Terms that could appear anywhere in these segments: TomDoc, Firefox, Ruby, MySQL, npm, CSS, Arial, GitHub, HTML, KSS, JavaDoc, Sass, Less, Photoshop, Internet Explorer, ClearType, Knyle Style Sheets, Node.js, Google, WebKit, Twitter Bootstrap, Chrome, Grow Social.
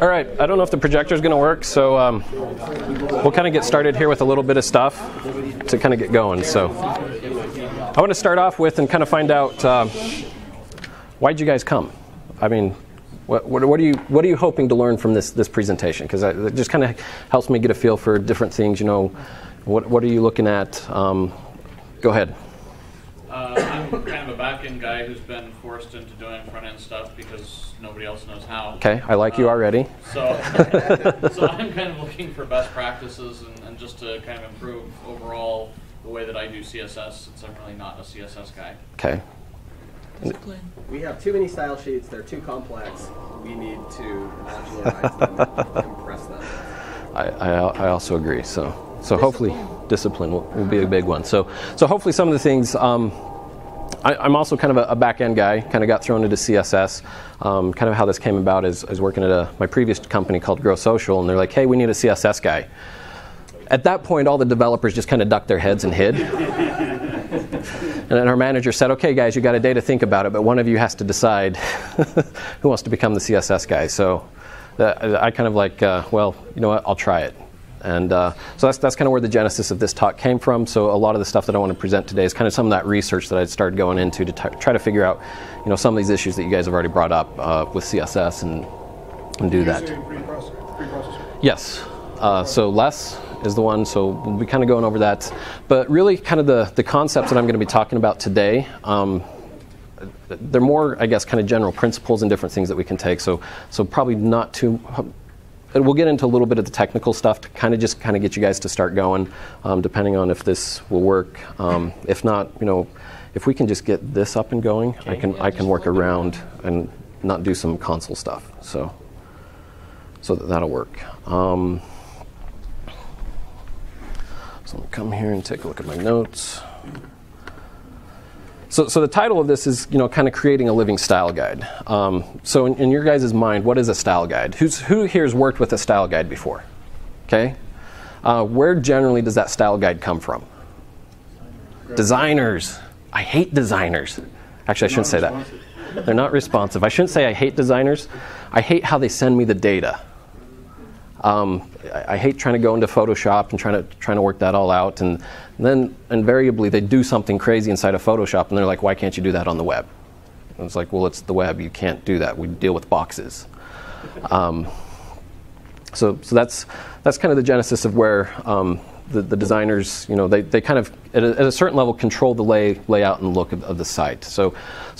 All right, I don't know if the projector is going to work, so we'll kind of get started here with a little bit of stuff to kind of get going. So I want to start off with and kind of find out why'd you guys come? I mean, what are you hoping to learn from this presentation? Because it just kind of helps me get a feel for different things. You know, what are you looking at? Go ahead. I'm kind of a back-end guy who's been forced into doing front-end stuff because nobody else knows how. Okay, I like you already. So, so I'm kind of looking for best practices and just to kind of improve overall the way that I do CSS, since I'm really not a CSS guy. Okay. We have too many style sheets. They're too complex. We need to modularize them, compress them. I also agree. So hopefully discipline will be a big one. So hopefully some of the things, I'm also kind of a back-end guy, kind of got thrown into CSS. Kind of how this came about is I was working at my previous company called Grow Social, and they're like, hey, we need a CSS guy. At that point, all the developers just kind of ducked their heads and hid. And then our manager said, okay, guys, you got a day to think about it, but one of you has to decide who wants to become the CSS guy. So I kind of like, well, you know what, I'll try it. And so that's kind of where the genesis of this talk came from. So a lot of the stuff that I want to present today is kind of some of that research that I'd started going into to try to figure out, you know, some of these issues that you guys have already brought up with CSS and do that. Yes. So Less is the one. So we'll be kind of going over that. But really kind of the concepts that I'm going to be talking about today, they're more, I guess, kind of general principles and different things that we can take. So probably not too... We'll get into a little bit of the technical stuff to kind of get you guys to start going, depending on if this will work. If not, you know, if we can just get this up and going, okay, I can work around and not do some console stuff. So that'll work. So let me come here and take a look at my notes. So the title of this is, you know, kind of creating a living style guide. So in your guys' mind, what is a style guide? Who here has worked with a style guide before? Okay. Where generally does that style guide come from? Designers. I hate designers. Actually, I shouldn't say that. They're not responsive. I shouldn't say I hate designers. I hate how they send me the data. I hate trying to go into Photoshop and trying to work that all out, and then invariably they do something crazy inside of Photoshop, and they're like, "Why can't you do that on the web?" And it's like, "Well, it's the web. You can't do that. We deal with boxes." So that's kind of the genesis of where the designers, you know, they kind of at a certain level control the layout and look of the site. So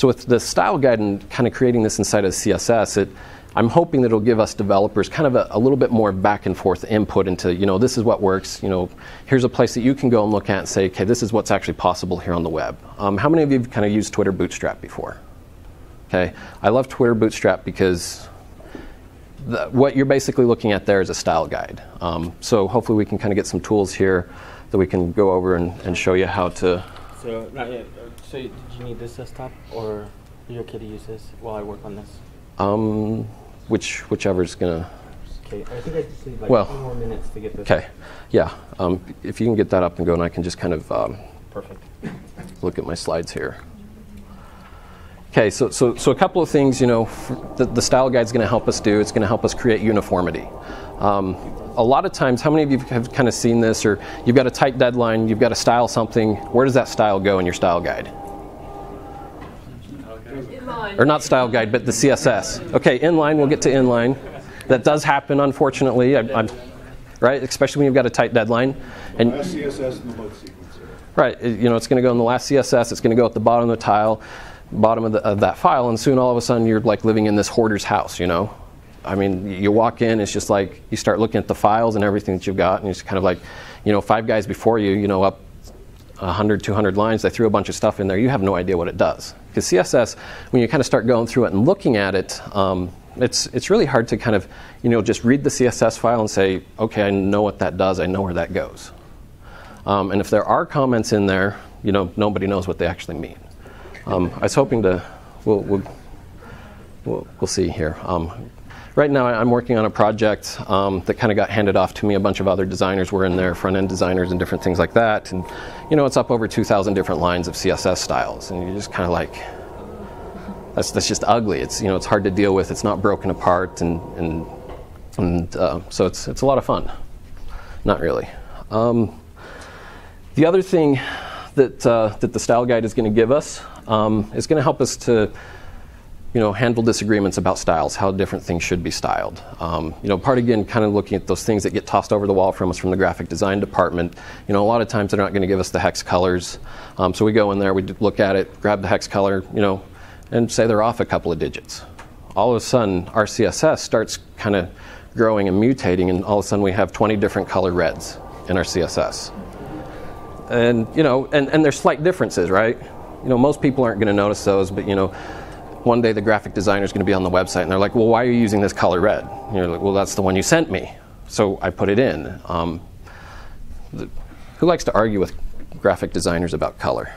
with the style guide and kind of creating this inside of CSS, I'm hoping that it'll give us developers kind of a little bit more back and forth input into, you know, this is what works. You know, here's a place that you can go and look at and say, okay, this is what's actually possible here on the web. How many of you have kind of used Twitter Bootstrap before? Okay, I love Twitter Bootstrap because what you're basically looking at there is a style guide. So hopefully we can kind of get some tools here that we can go over and show you how to. So, not yet. So did you need this desktop, or are you okay to use this while I work on this? Whichever's gonna. Okay, I think I just need like 2 more minutes to get this. Okay, yeah. If you can get that up and going, I can just kind of perfect look at my slides here. Okay, so a couple of things, you know, the style guide's going to help us do. It's going to help us create uniformity. A lot of times, how many of you have kind of seen this, or you've got a tight deadline, you've got to style something. Where does that style go in your style guide? Or not style guide, but the CSS. Okay, inline, we'll get to inline. That does happen, unfortunately, right? Especially when you've got a tight deadline. And last CSS in the load sequencer. Right, you know, it's going to go in the last CSS. It's going to go at the bottom of the tile, bottom of that file, and soon all of a sudden you're like living in this hoarder's house, you know? I mean, you walk in, it's just like you start looking at the files and everything that you've got, and it's kind of like, you know, 5 guys before you, you know, up 100, 200 lines, they threw a bunch of stuff in there. You have no idea what it does. Because CSS, when you kind of start going through it and looking at it, it's really hard to kind of, you know, just read the CSS file and say, okay, I know what that does. I know where that goes. And if there are comments in there, you know, nobody knows what they actually mean. I was hoping to, we'll see here. Right now, I'm working on a project that kind of got handed off to me. A bunch of other designers were in there, front-end designers and different things like that. And, you know, it's up over 2,000 different lines of CSS styles. And you're just kind of like, that's just ugly. It's, you know, it's hard to deal with. It's not broken apart, and so it's a lot of fun. Not really. The other thing that that the style guide is going to give us is going to help us to, you know, handle disagreements about styles, how different things should be styled. You know, part again, kind of looking at those things that get tossed over the wall from us from the graphic design department. You know, a lot of times they're not going to give us the hex colors, so we go in there, we look at it, grab the hex color, you know, and say they're off a couple of digits. All of a sudden, our CSS starts kind of growing and mutating, and all of a sudden we have 20 different color reds in our CSS. And you know, and there's slight differences, right? You know, most people aren't going to notice those, but you know, one day the graphic designer is going to be on the website and they're like, well, why are you using this color red? And you're like, well, that's the one you sent me, so I put it in. Who likes to argue with graphic designers about color?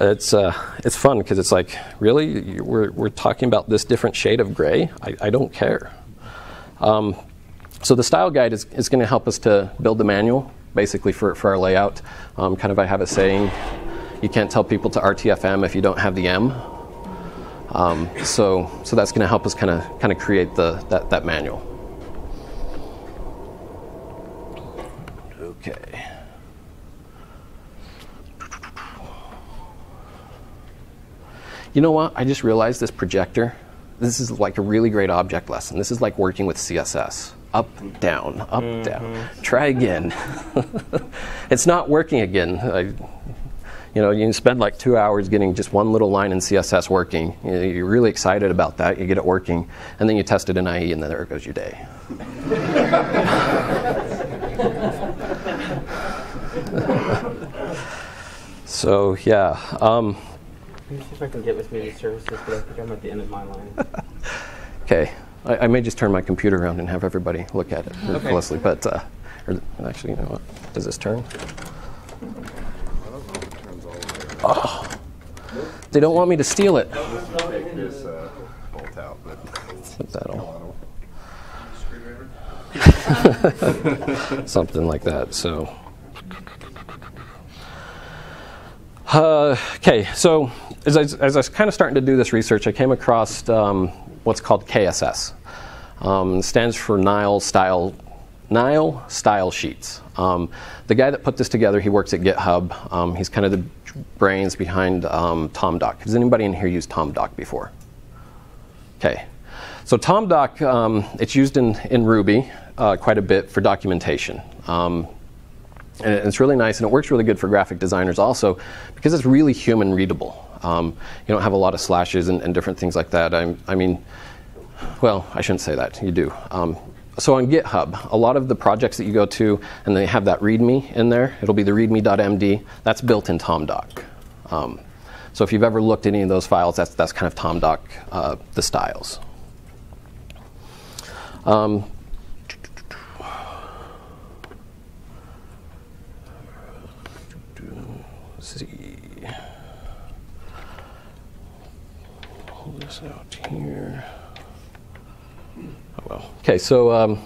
It's fun because it's like, really? We're talking about this different shade of gray? I don't care. So the style guide is going to help us to build the manual, basically, for our layout. Kind of, I have a saying, you can't tell people to RTFM if you don't have the M. So that's going to help us kind of create that manual. Okay. You know what? I just realized this projector, this is like a really great object lesson. This is like working with CSS. Up, down, up, down. Try again. It's not working again. You know, you can spend like 2 hours getting just one little line in CSS working. You know, you're really excited about that. You get it working, and then you test it in IE, and then there goes your day. So yeah. Let me see if I can get with media services, but I think I'm at the end of my line. Okay. I may just turn my computer around and have everybody look at it closely, but actually, you know what? Does this turn? I don't know if it turns all the way around. Oh, they don't want me to steal it. Take this bolt out, but that'll something like that. So, okay. So as I was kind of starting to do this research, I came across what's called KSS. Stands for Knyle Style Sheets. The guy that put this together, he works at GitHub. He's kind of the brains behind TomDoc. Has anybody in here used TomDoc before? Okay. So TomDoc, it's used in Ruby quite a bit for documentation. And it's really nice, and it works really good for graphic designers also because it's really human readable. You don't have a lot of slashes and different things like that. I mean, well, I shouldn't say that. You do. So on GitHub, a lot of the projects that you go to, and they have that README in there. It'll be the readme.md. That's built in TomDoc. So if you've ever looked at any of those files, that's kind of TomDoc, the styles. This out here. Oh well. Okay, so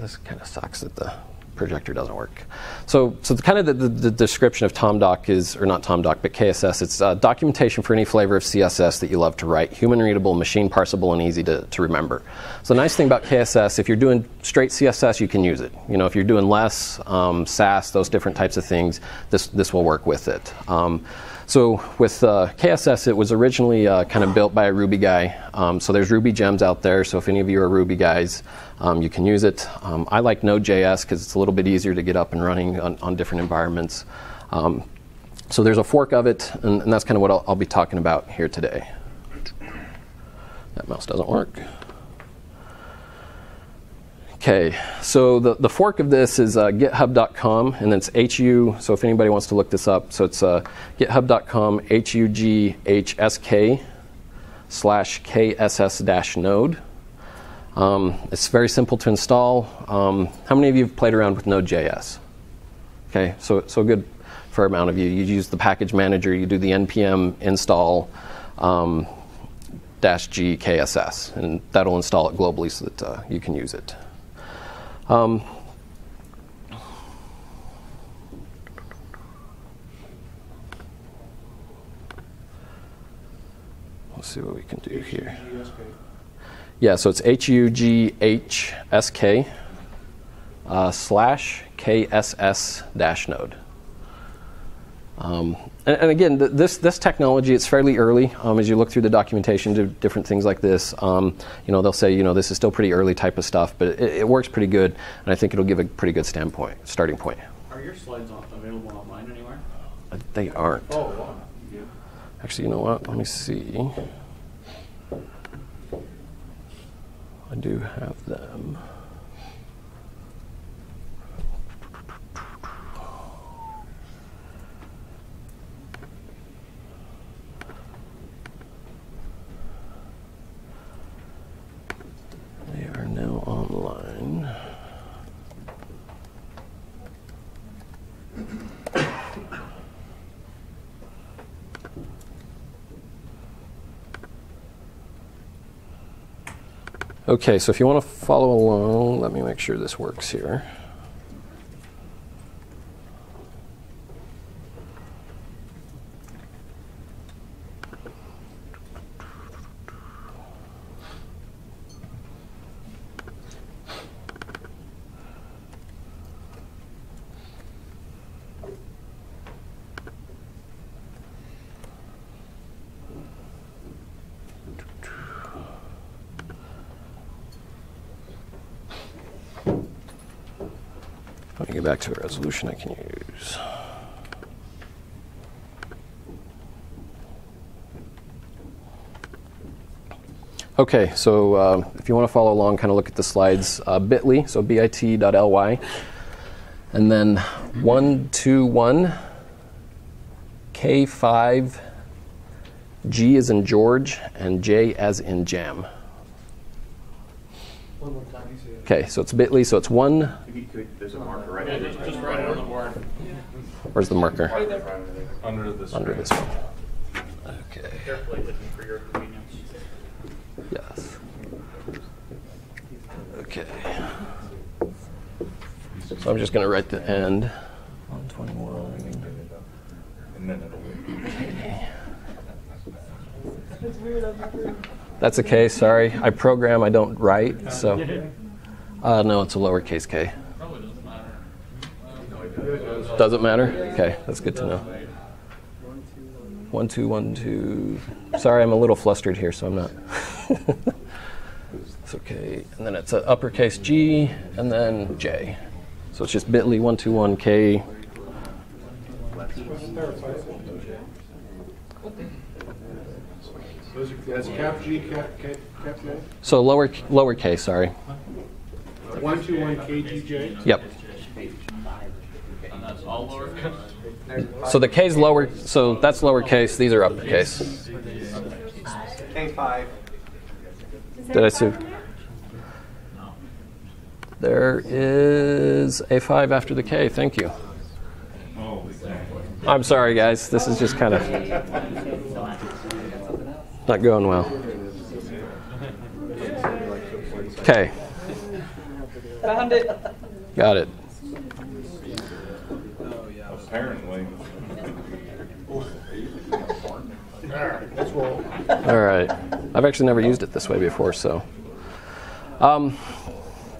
this kind of sucks that the projector doesn't work. So the kind of the description of TomDoc is, or not TomDoc, but KSS. It's documentation for any flavor of CSS that you love to write. Human readable, machine parsable, and easy to remember. So the nice thing about KSS, if you're doing straight CSS, you can use it. You know, if you're doing less, Sass, those different types of things, this will work with it. So with KSS, it was originally kind of built by a Ruby guy. So there's Ruby gems out there. So if any of you are Ruby guys, you can use it. I like Node.js because it's a little bit easier to get up and running on different environments. So there's a fork of it, and that's kind of what I'll be talking about here today. That mouse doesn't work. Okay, so the fork of this is github.com, and it's HU, so if anybody wants to look this up, so it's github.com HUGHSK/KSS-node. It's very simple to install. How many of you have played around with Node.js? Okay, so a good fair amount of you. You use the package manager, you do the npm install -g KSS, and that'll install it globally so that you can use it. see what we can do here. Yeah, so it's HUGHSK slash KSS-node. And again, this technology, it's fairly early. As you look through the documentation to different things like this, they'll say, this is still pretty early type of stuff, but it works pretty good, and I think it'll give a pretty good starting point. Are your slides available online anywhere? They aren't. Oh, wow. Yeah. Actually, you know what? Let me see. I do have them. They are now online. Okay, so if you want to follow along, let me make sure this works here. Back to a resolution I can use. Okay, so if you want to follow along, kind of look at the slides, bit.ly, so bit.ly, and then 121K5, G as in George, and J as in jam. Okay, so it's bit.ly, so it's one. There's a marker right there. Just right on the board. Where's the marker? Under this one. Under this one. Okay. Carefully looking for your convenience. Yes. Okay. So I'm just going to write the end. 121. And then it'll. That's a K, sorry. I program, I don't write, so. No, it's a lowercase k. Probably doesn't matter. Doesn't matter? Okay, that's good to know. 1, 2, 1, 2. Sorry, I'm a little flustered here, so I'm not. It's okay. And then it's an uppercase G, and then J. So it's just bit.ly 121K. That's cap G, cap J? So lower K, sorry. 121KGJ? Yep. And that's all lowercase? So the K's lower, so that's lowercase, these are uppercase. K5. Did I see? There is a 5 after the K, thank you. I'm sorry, guys, this is just kind of. Not going well. Okay. Found it. Got it. Apparently. All right. I've actually never used it this way before, so.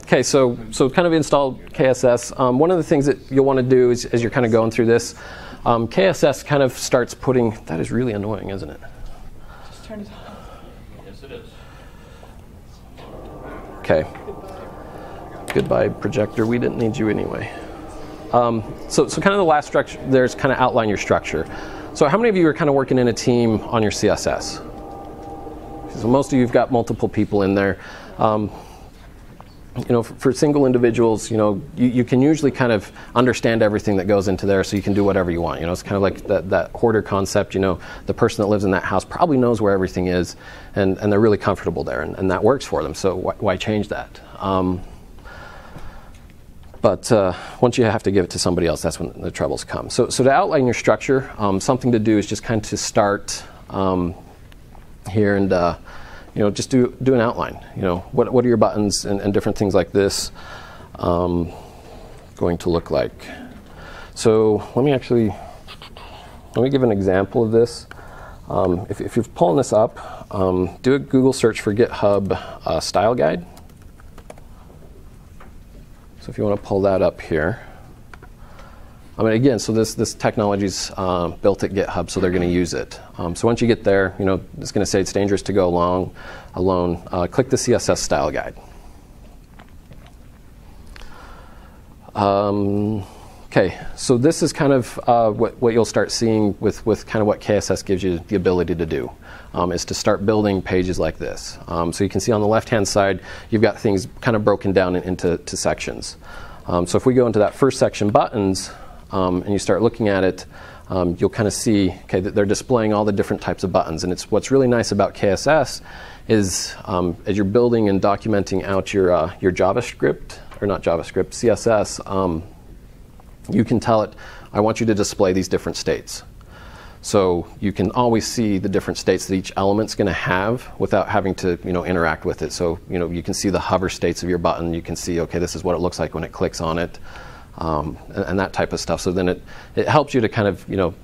Okay, so kind of install KSS. One of the things that you'll want to do is, as you're kind of going through this, KSS kind of starts putting. That is really annoying, isn't it? Yes, it is. Okay. Goodbye, projector. We didn't need you anyway. So kind of the last structure there is kind of outline your structure. So how many of you are kind of working in a team on your CSS? So most of you've got multiple people in there. For single individuals, you can usually kind of understand everything that goes into there, so you can do whatever you want. It's kind of like that hoarder concept. The person that lives in that house probably knows where everything is, and they're really comfortable there, and that works for them. So why change that? But once you have to give it to somebody else, that's when the troubles come. So to outline your structure, something to do is just kind of to start here and. Just do an outline. What are your buttons and different things like this going to look like? So let me give an example of this. If you're pulling this up, do a Google search for GitHub style guide. So if you want to pull that up here. I mean, again, so this technology's built at GitHub, so they're going to use it. So once you get there, you know, it's going to say it's dangerous to go alone. Click the CSS style guide. Okay, so this is kind of what you'll start seeing with kind of what KSS gives you the ability to do, is to start building pages like this. So you can see on the left-hand side, you've got things kind of broken down into sections. So if we go into that first section, buttons, and you start looking at it, you'll kind of see, okay, that they're displaying all the different types of buttons. And it's what's really nice about KSS is as you're building and documenting out your JavaScript, or not JavaScript, CSS, you can tell it, I want you to display these different states. So you can always see the different states that each element's going to have without having to, you know, interact with it. So, you know, you can see the hover states of your button. You can see, okay, this is what it looks like when it clicks on it, and that type of stuff. So then it helps you to kind of, you know,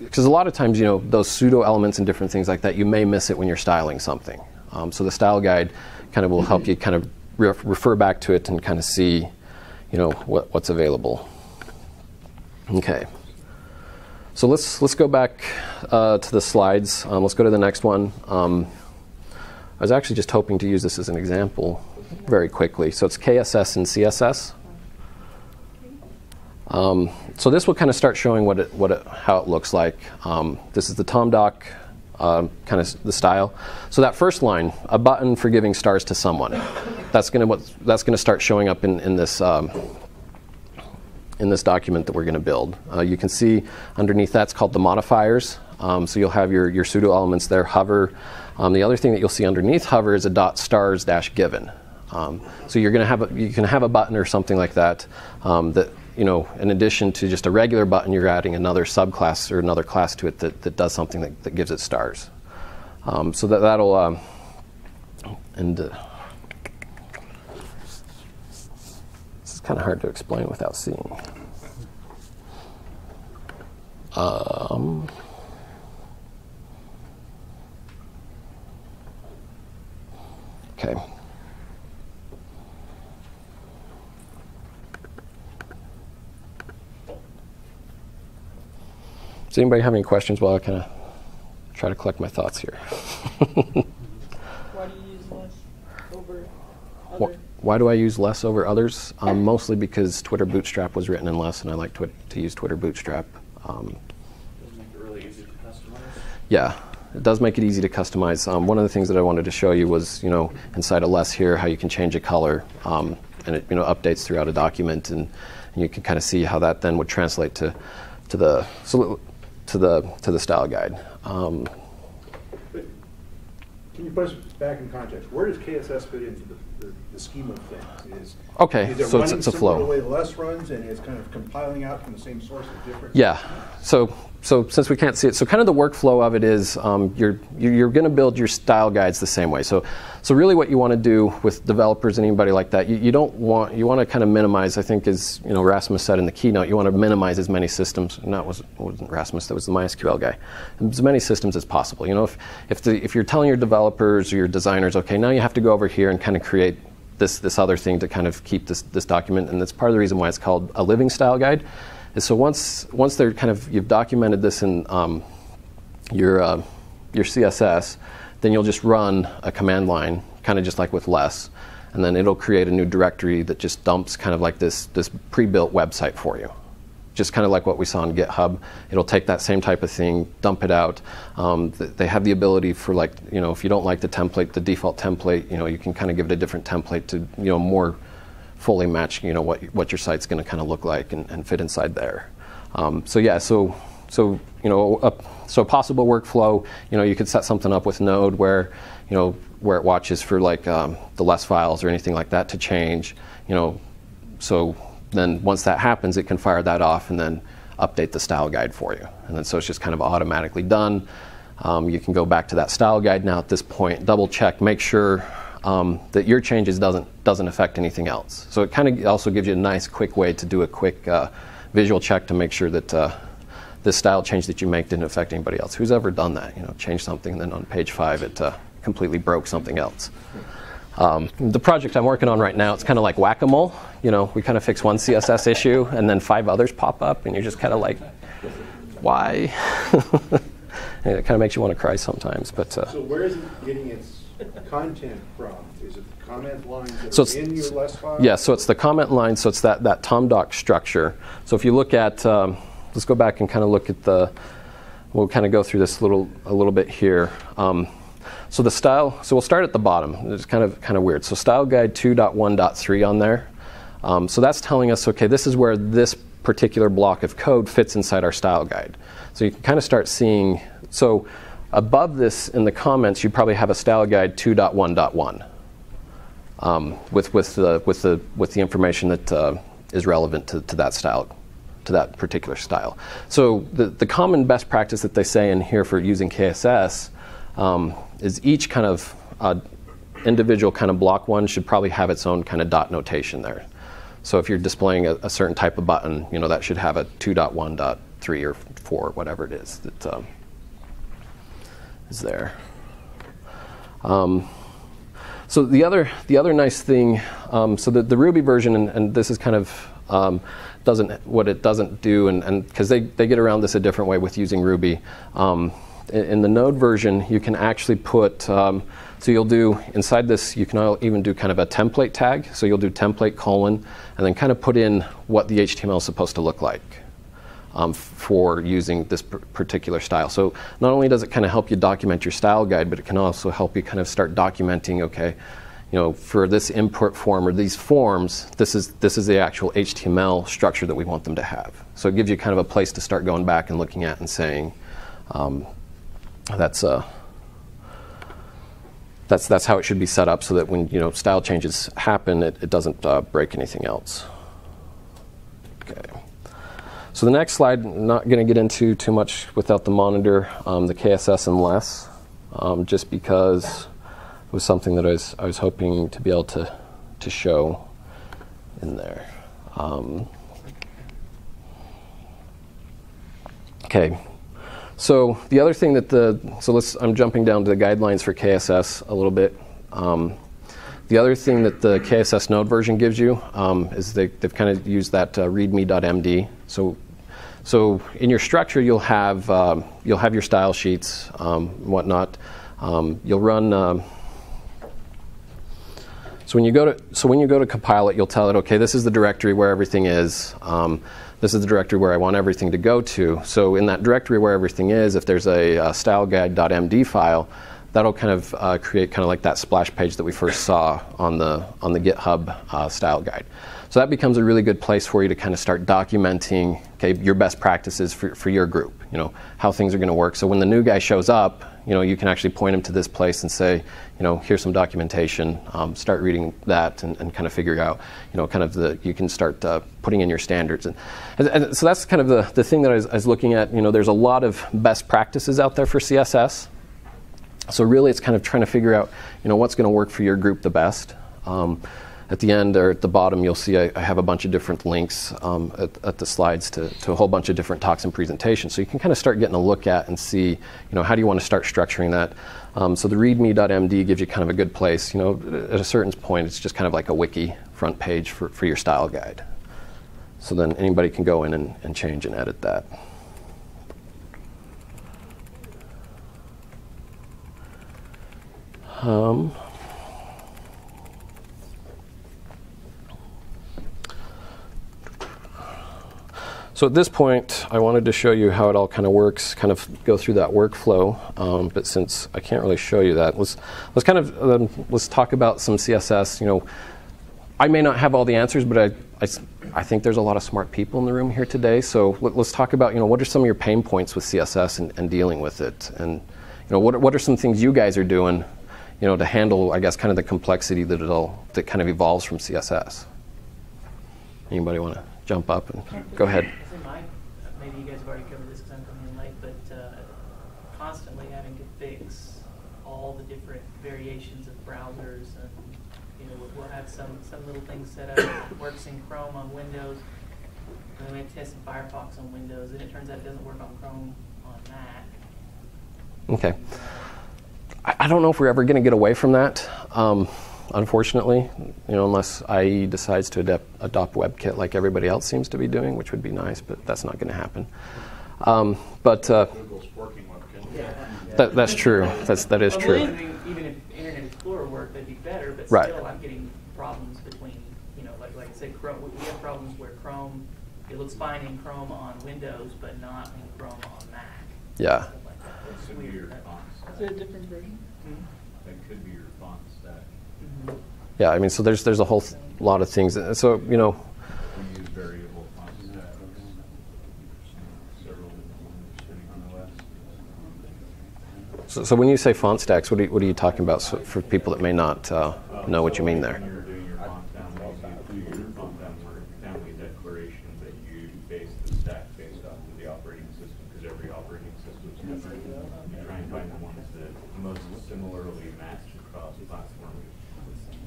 because a lot of times, you know, those pseudo elements and different things like that, you may miss it when you're styling something. So the style guide kind of will help you kind of refer back to it and kind of see, you know, what's available. Okay, so let's go back to the slides. Let's go to the next one. I was actually just hoping to use this as an example very quickly. So it's KSS and CSS. So this will kind of start showing how it looks like. This is the TomDoc kind of the style. So that first line, a button for giving stars to someone, that's going to start showing up in this. In this document that we're going to build. You can see underneath that's called the modifiers. So you'll have your pseudo elements there, hover. The other thing that you'll see underneath hover is a .stars-given. So you're going to have you can have a button or something like that, that, you know, in addition to just a regular button, you're adding another subclass or another class to it that does something that gives it stars. So that'll kind of hard to explain without seeing. Okay. Does anybody have any questions while I kind of try to collect my thoughts here? Why do you use less over other? Why do I use Less over others? Mostly because Twitter Bootstrap was written in Less, and I like to use Twitter Bootstrap. Does it make it really easy to customize? Yeah, it does make it easy to customize. One of the things that I wanted to show you was, you know, inside of Less here, how you can change a color, and it, you know, updates throughout a document, and you can kind of see how that then would translate to the style guide. Can you put us back in context? Where does KSS fit into the scheme of things? So it's a flow. The way Less runs, and it's kind of compiling out from the same source of different. Yeah. So since we can't see it, so kind of the workflow of it is you're going to build your style guides the same way. So really, what you want to do with developers and anybody like that, you want to kind of minimize. I think, as you know, Rasmus said in the keynote, you want to minimize as many systems. No, it wasn't Rasmus. That was the MySQL guy. As many systems as possible. You know, if you're telling your developers or your designers, okay, now you have to go over here and kind of create this other thing to kind of keep this document, and that's part of the reason why it's called a living style guide. And so once they're kind of, you've documented this in your CSS, then you'll just run a command line, kind of just like with Less, and then it'll create a new directory that just dumps kind of like this pre-built website for you. Just kind of like what we saw on GitHub, it'll take that same type of thing, dump it out. They have the ability for, like, you know, if you don't like the template, the default template, you know, you can kind of give it a different template to, you know, more fully match, you know, what your site's going to kind of look like and fit inside there. So yeah, so you know, so possible workflow, you know, you could set something up with Node where, you know, where it watches for, like, the Less files or anything like that to change, you know, so. Then once that happens, it can fire that off and then update the style guide for you. And then so it's just kind of automatically done. You can go back to that style guide now at this point, double check, make sure that your changes doesn't affect anything else. So it kind of also gives you a nice quick way to do a quick visual check to make sure that this style change that you make didn't affect anybody else. Who's ever done that? You know, change something, and then on page 5 it completely broke something else. The project I'm working on right now, it's kind of like whack-a-mole. You know, we kind of fix one CSS issue, and then 5 others pop up, and you're just kind of like, why? And it kind of makes you want to cry sometimes. But so where is it getting its content from? Is it the comment lines that so are in your less file? Yeah, so it's the comment line. So it's that TomDoc structure. So if you look at, let's go back and kind of look at the, we'll kind of go through this a little bit here. So the style, so we'll start at the bottom. It's kind of weird. So style guide 2.1.3 on there. So that's telling us, okay, this is where this particular block of code fits inside our style guide. So you can kind of start seeing, so above this in the comments, you probably have a style guide 2.1.1 with the information that is relevant to that style, to that particular style. So the common best practice that they say in here for using KSS is each kind of individual kind of block one should probably have its own kind of dot notation there. So if you're displaying a certain type of button, you know, that should have a 2.1.3 or 4, whatever it is that is there. So the other nice thing, so the Ruby version, and this is kind of doesn't do, and because they get around this a different way with using Ruby. In the Node version, you can actually put, so you'll do, inside this, you can even do kind of a template tag. So you'll do template: and then kind of put in what the HTML is supposed to look like for using this particular style. So not only does it kind of help you document your style guide, but it can also help you kind of start documenting, okay, you know, for this import form or these forms, this is the actual HTML structure that we want them to have. So it gives you kind of a place to start going back and looking at and saying, that's how it should be set up so that when, you know, style changes happen, it doesn't break anything else. Okay. So the next slide, not going to get into too much without the monitor, the KSS and less, just because it was something that I was hoping to be able to show in there. Okay. So the other thing that I'm jumping down to the guidelines for KSS a little bit. The other thing that the KSS Node version gives you is they've kind of used that readme.md. So in your structure you'll have your style sheets, whatnot. You'll run. So when you go to compile it, you'll tell it, okay, this is the directory where everything is. This is the directory where I want everything to go to. So in that directory where everything is, if there's a styleguide.md file, that'll kind of create kind of like that splash page that we first saw on the GitHub style guide. So that becomes a really good place for you to kind of start documenting, okay, your best practices for your group, you know, how things are going to work. So when the new guy shows up, you know, you can actually point him to this place and say, you know, here's some documentation, start reading that and kind of figure out, you know, kind of you can start putting in your standards. And so that's kind of the thing that I was looking at. You know, there's a lot of best practices out there for CSS. So really it's kind of trying to figure out, you know, what's going to work for your group the best. At the end or at the bottom, you'll see I have a bunch of different links at the slides to a whole bunch of different talks and presentations. So you can kind of start getting a look at and see, you know, how do you want to start structuring that. So the readme.md gives you kind of a good place. You know, at a certain point, it's just kind of like a wiki front page for your style guide. So then anybody can go in and change and edit that. So at this point, I wanted to show you how it all kind of works, kind of go through that workflow. But since I can't really show you that, let's kind of let's talk about some CSS. You know, I may not have all the answers, but I think there's a lot of smart people in the room here today. So let's talk about, you know, what are some of your pain points with CSS and dealing with it, and, you know, what are some things you guys are doing, you know, to handle, I guess, kind of the complexity that kind of evolves from CSS. Anybody want to jump up and go ahead? Maybe you guys have already covered this because I'm coming in late, but constantly having to fix all the different variations of browsers, and, you know, we'll have some little things set up. It works in Chrome on Windows, And then we tested Firefox on Windows, and it turns out it doesn't work on Chrome on Mac. Okay. I don't know if we're ever going to get away from that, unfortunately, unless IE decides to adopt WebKit like everybody else seems to be doing, which would be nice, but that's not going to happen. Google's working WebKit. Yeah. That's true. That is true. Even if Internet Explorer worked, that'd be better, but still I'm getting problems between, like say Chrome. We have problems where Chrome, it looks fine in Chrome on Windows, but not in Chrome on Mac. Yeah. That could be your font stack. Is it a different version? Mm-hmm. That could be your font stack. Mm-hmm. Yeah, I mean, so there's a whole lot of things. So, We use variable font stacks. Several sitting on OS. So when you say font stacks, what are you talking about for people that may not know what you mean there? When you're doing your font family, you do your font family declaration that you base the stack based off of the operating system, because every operating system is different. You try and find the ones that most similarly match across platforms.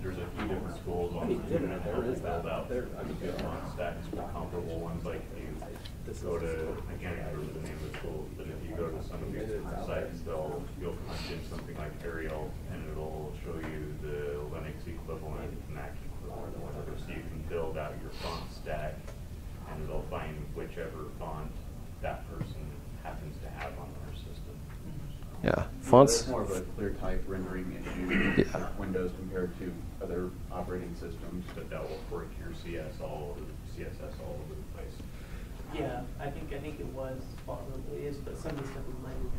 There's a few different tools on the internet that are spelled out. Good font stacks for comparable ones, like you go to, I can't remember the name of the tool, but if you go to some of these different sites, you'll punch in something like Arial, and it'll show you the Linux equivalent, Mac equivalent, or whatever. So you can build out your font stack, and it'll find whichever font that person happens to have on their system. Yeah, fonts. It's more of a ClearType rendering issue. Yeah. Like Windows compared to other operating systems, but that will fork your CSS all over the place. Yeah, I think it was font related, but some of the stuff was later.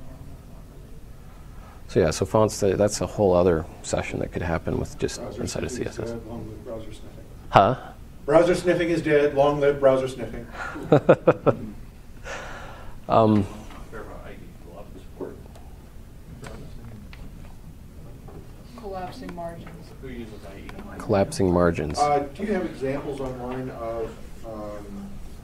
So yeah, so fonts. That's a whole other session that could happen with just browser inside of CSS. Dead, long live browser sniffing. Huh? Browser sniffing is dead. Long live browser sniffing. Collapsing margins. Who uses IE? Collapsing margins. Do you have examples online of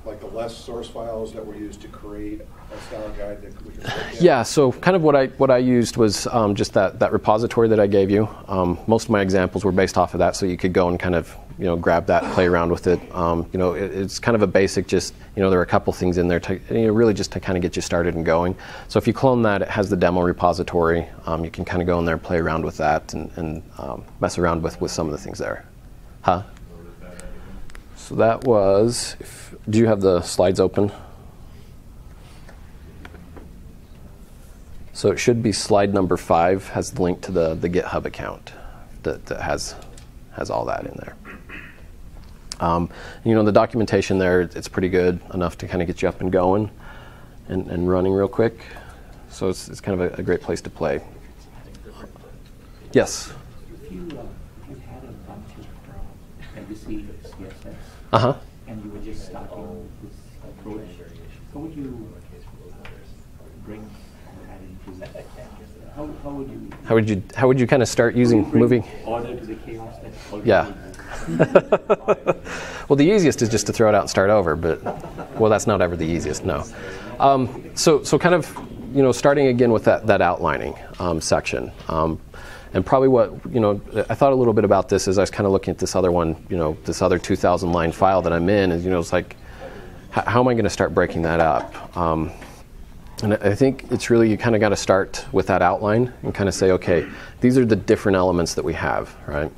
like the Less source files that were used to create a style guide that we can look at? Yeah, so kind of what I used was just that repository that I gave you. Most of my examples were based off of that, so you could go and kind of grab that, play around with it. It's kind of a basic, just there are a couple things in there to really just to kind of get you started and going. So if you clone that, it has the demo repository. You can kind of go in there and play around with that and mess around with some of the things there. Huh? So that was, do you have the slides open? So it should be slide number 5, has the link to the GitHub account that has all that in there. The documentation there, it's pretty good, enough to kind of get you up and going and running real quick. So it's kind of a great place to play. Yes? If you had a bunch of and you see CSS, and you would just start all this approach, how would you bring that into that? How would you kind of start using moving order to the chaos that's already? Yeah. Well, the easiest is just to throw it out and start over, but well, that's not ever the easiest. No. So kind of starting again with that outlining section. And probably what, I thought a little bit about this as I was kind of looking at this other one, this other 2,000 line file that I'm in, and it's like, how am I going to start breaking that up? And I think it's really, you kind of got to start with that outline and kind of say, okay, these are the different elements that we have, right?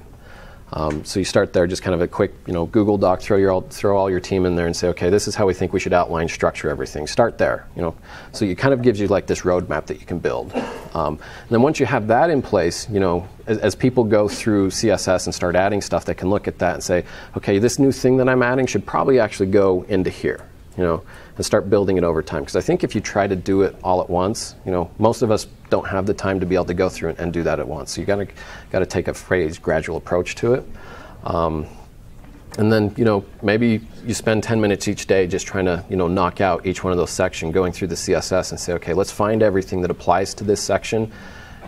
So you start there, just kind of a quick, Google Doc, throw all your team in there and say, okay, this is how we think we should outline, structure everything. Start there, So it kind of gives you like this roadmap that you can build. And then once you have that in place, as people go through CSS and start adding stuff, they can look at that and say, okay, this new thing that I'm adding should probably actually go into here, and start building it over time. Because I think if you try to do it all at once, most of us don't have the time to be able to go through and do that at once. So you got to take a phased, gradual approach to it. And then maybe you spend 10 minutes each day just trying to knock out each one of those sections, going through the CSS and say, okay, let's find everything that applies to this section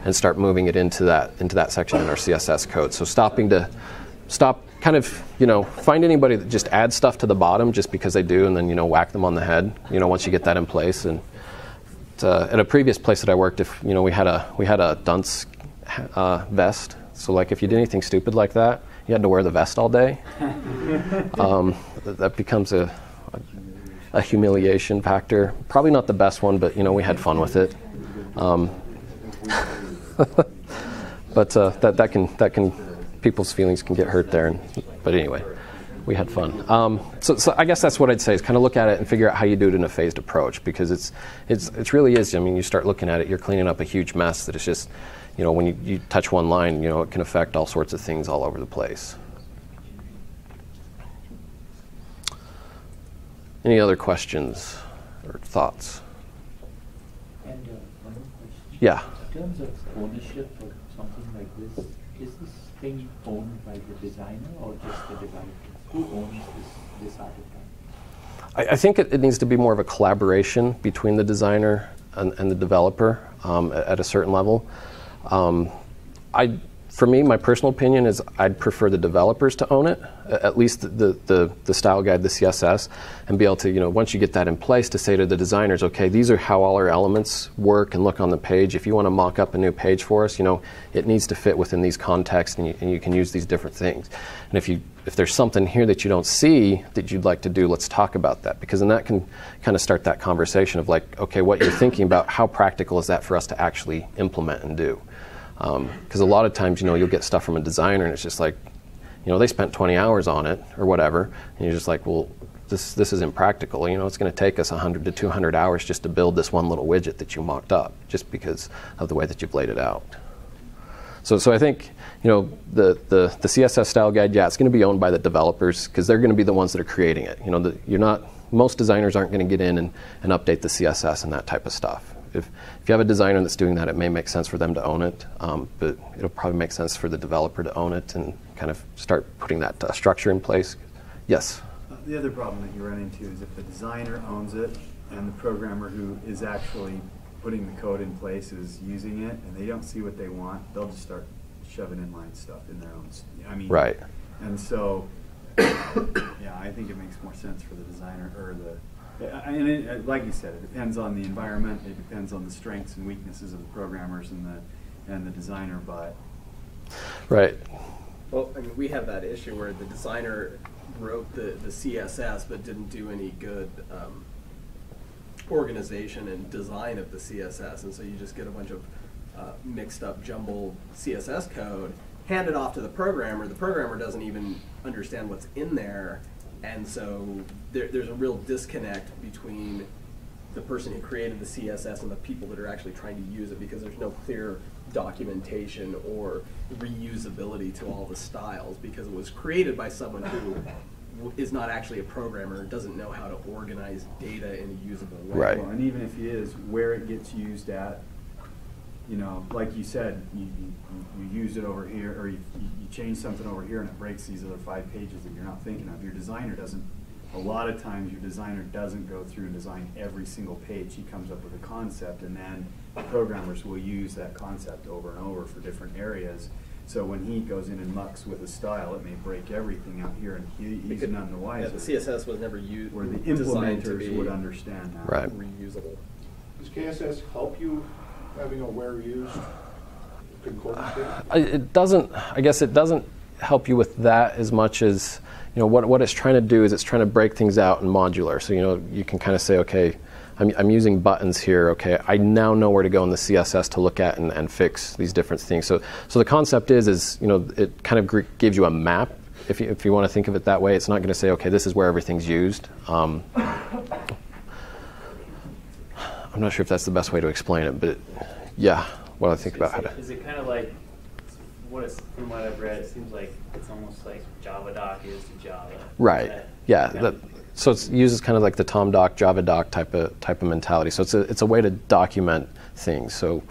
and start moving it into that section in our CSS code. So stop, kind of, find anybody that just adds stuff to the bottom just because they do, and then, whack them on the head, once you get that in place. And at a previous place that I worked, if, we had a dunce vest. So like if you did anything stupid like that, you had to wear the vest all day. That becomes a a humiliation factor. Probably not the best one, but we had fun with it. But people's feelings can get hurt there. But anyway, we had fun. So I guess that's what I'd say is kind of look at it and figure out how you do it in a phased approach, because it really is. I mean, you start looking at it, you're cleaning up a huge mess that is just, when you touch one line, it can affect all sorts of things all over the place. Any other questions or thoughts? And one more question. Yeah. In terms of ownership of something like this, is this thing owned by the designer or just the developer? Who owns this artifact? I think it needs to be more of a collaboration between the designer and the developer at a certain level. For me, my personal opinion is I'd prefer the developers to own it, at least the style guide, the CSS, and be able to, once you get that in place, to say to the designers, okay, these are how all our elements work and look on the page. If you want to mock up a new page for us, it needs to fit within these contexts, and you can use these different things. And if there's something here that you don't see that you'd like to do, let's talk about that, because then that can kind of start that conversation of like, okay, what you're thinking about, how practical is that for us to actually implement and do? Because a lot of times, you'll get stuff from a designer and it's just like, they spent 20 hours on it or whatever, and you're just like, well, this isn't practical. It's going to take us 100 to 200 hours just to build this one little widget that you mocked up, just because of the way that you've laid it out. So I think, the CSS style guide, yeah, it's going to be owned by the developers, because they're going to be the ones that are creating it. Most designers aren't going to get in and update the CSS and that type of stuff. If you have a designer that's doing that, it may make sense for them to own it, but it'll probably make sense for the developer to own it and kind of start putting that structure in place. Yes? The other problem that you run into is if the designer owns it and the programmer who is actually putting the code in place is using it and they don't see what they want, they'll just start shoving inline stuff in their own. Right. And so, yeah, I think it makes more sense for the designer or the. And like you said, it depends on the environment. It depends on the strengths and weaknesses of the programmers and the designer. But right. Well, I mean, we have that issue where the designer wrote the CSS but didn't do any good organization and design of the CSS, and so you just get a bunch of mixed up, jumbled CSS code, hand it off to the programmer. The programmer doesn't even understand what's in there. And so there's a real disconnect between the person who created the CSS and the people that are actually trying to use it, because there's no clear documentation or reusability to all the styles, because it was created by someone who is not actually a programmer, doesn't know how to organize data in a usable way. Right. Well, and even if he is, where it gets used at, like you said, you use it over here, or you change something over here, and it breaks these other 5 pages that you're not thinking of. Your designer doesn't. A lot of times, your designer doesn't go through and design every single page. He comes up with a concept, and then the programmers will use that concept over and over for different areas. So when he goes in and mucks with a style, it may break everything out here, and he's none the wiser. Yeah, the CSS was never used. Where the implementers would understand that. Right. Reusable. Does KSS help you? Having a where used concordance thing? It doesn't, I guess it doesn't help you with that as much as, what it's trying to do is it's trying to break things out in modular. So, you can kind of say, okay, I'm using buttons here, okay, I now know where to go in the CSS to look at and fix these different things. So the concept is, it kind of gives you a map. If you want to think of it that way, it's not going to say, okay, this is where everything's used. I'm not sure if that's the best way to explain it, but yeah, what I think about how to. Is it kind of like, from what I've read, it seems like it's almost like JavaDoc is to Java. Right. Yeah. So it uses kind of like the TomDoc, JavaDoc type of mentality. So it's a way to document things. So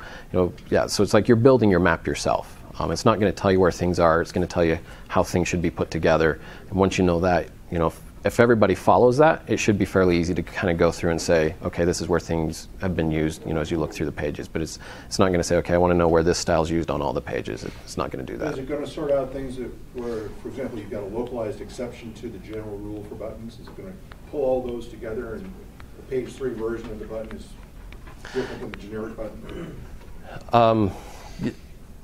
yeah. So it's like you're building your map yourself. It's not going to tell you where things are. It's going to tell you how things should be put together. And once you know that, If everybody follows that, it should be fairly easy to kind of go through and say, okay, this is where things have been used, as you look through the pages. But it's not going to say, okay, I want to know where this style's used on all the pages. It's not going to do that. Is it going to sort out things that were, for example, you've got a localized exception to the general rule for buttons? Is it going to pull all those together and the page 3 version of the button is different than the generic button?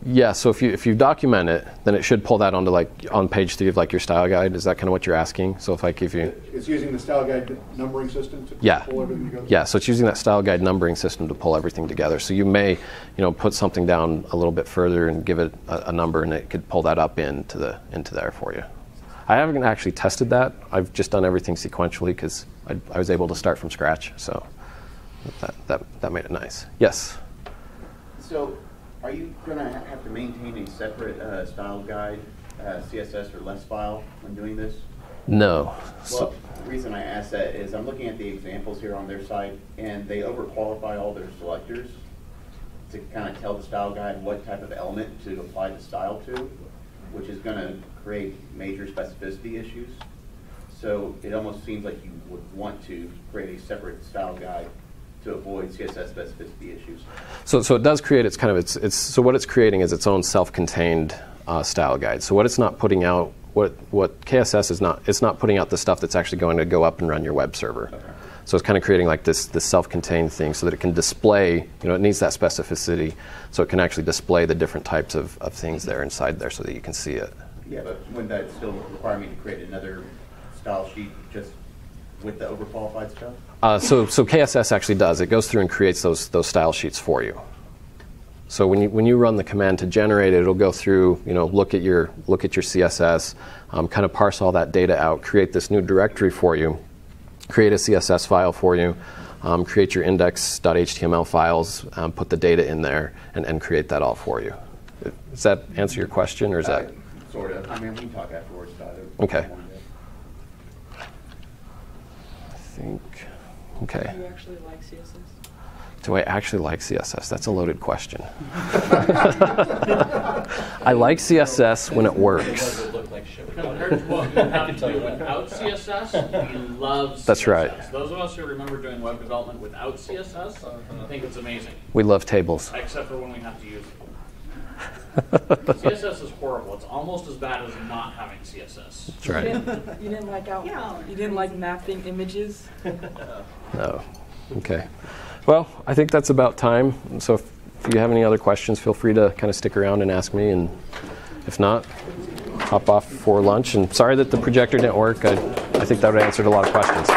Yeah, so if you document it, then it should pull that onto like on page 3 of like your style guide. Is that kind of what you're asking? So if I give you, it's using the style guide numbering system to pull everything together. Yeah, so it's using that style guide numbering system to pull everything together. So you may, put something down a little bit further and give it a number, and it could pull that up into there for you. I haven't actually tested that. I've just done everything sequentially because I was able to start from scratch. So that made it nice. Yes. So, are you going to have to maintain a separate style guide, CSS or less file when doing this? No. Well, so the reason I ask that is I'm looking at the examples here on their site, and they overqualify all their selectors to kind of tell the style guide what type of element to apply the style to, which is going to create major specificity issues. So it almost seems like you would want to create a separate style guide to avoid CSS specificity issues. So it does create so what it's creating is its own self-contained style guide. So what it's not putting out, what KSS is not, it's not putting out the stuff that's actually going to go up and run your web server. Okay. So it's kind of creating like this self-contained thing so that it can display, it needs that specificity, so it can actually display the different types of things there inside there so that you can see it. Yeah, but wouldn't that still require me to create another style sheet just with the overqualified stuff? So KSS actually does. It goes through and creates those style sheets for you. So when you run the command to generate it, it'll go through, look at your CSS, kind of parse all that data out, create this new directory for you, create a CSS file for you, create your index.html files, put the data in there, and create that all for you. Does that answer your question, or is that? Sort of. I mean, we can talk afterwards about it. Okay. Okay. Do you actually like CSS? Do I actually like CSS? That's a loaded question. I like CSS when it works. Compared to what we have to do without CSS, we love CSS. That's right. Those of us who remember doing web development without CSS, I think it's amazing. We love tables. Except for when we have to use it. CSS is horrible. It's almost as bad as not having CSS. That's right. You didn't like outline. Yeah. You didn't like mapping images. No. Okay. Well, I think that's about time. So if you have any other questions, feel free to kind of stick around and ask me. And if not, hop off for lunch. And sorry that the projector didn't work. I think that would have answered a lot of questions.